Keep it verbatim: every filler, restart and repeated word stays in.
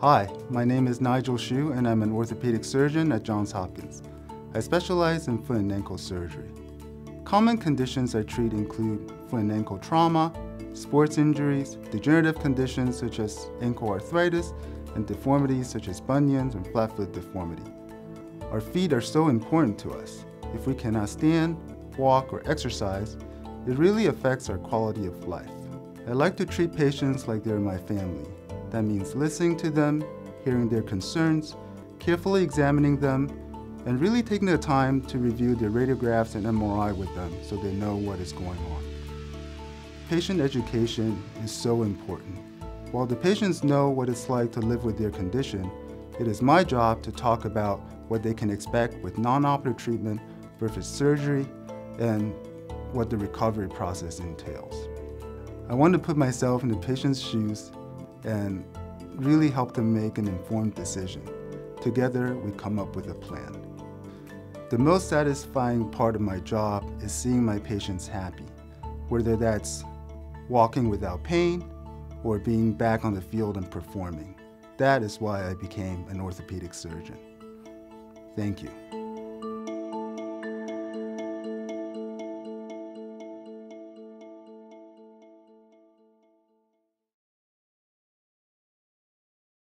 Hi, my name is Nigel Hsu and I'm an orthopedic surgeon at Johns Hopkins. I specialize in foot and ankle surgery. Common conditions I treat include foot and ankle trauma, sports injuries, degenerative conditions such as ankle arthritis, and deformities such as bunions and flat foot deformity. Our feet are so important to us. If we cannot stand, walk, or exercise, it really affects our quality of life. I like to treat patients like they're my family. That means listening to them, hearing their concerns, carefully examining them, and really taking the time to review their radiographs and M R I with them so they know what is going on. Patient education is so important. While the patients know what it's like to live with their condition, it is my job to talk about what they can expect with non-operative treatment versus surgery and what the recovery process entails. I want to put myself in the patient's shoes and really help them make an informed decision. Together, we come up with a plan. The most satisfying part of my job is seeing my patients happy, whether that's walking without pain or being back on the field and performing. That is why I became an orthopedic surgeon. Thank you.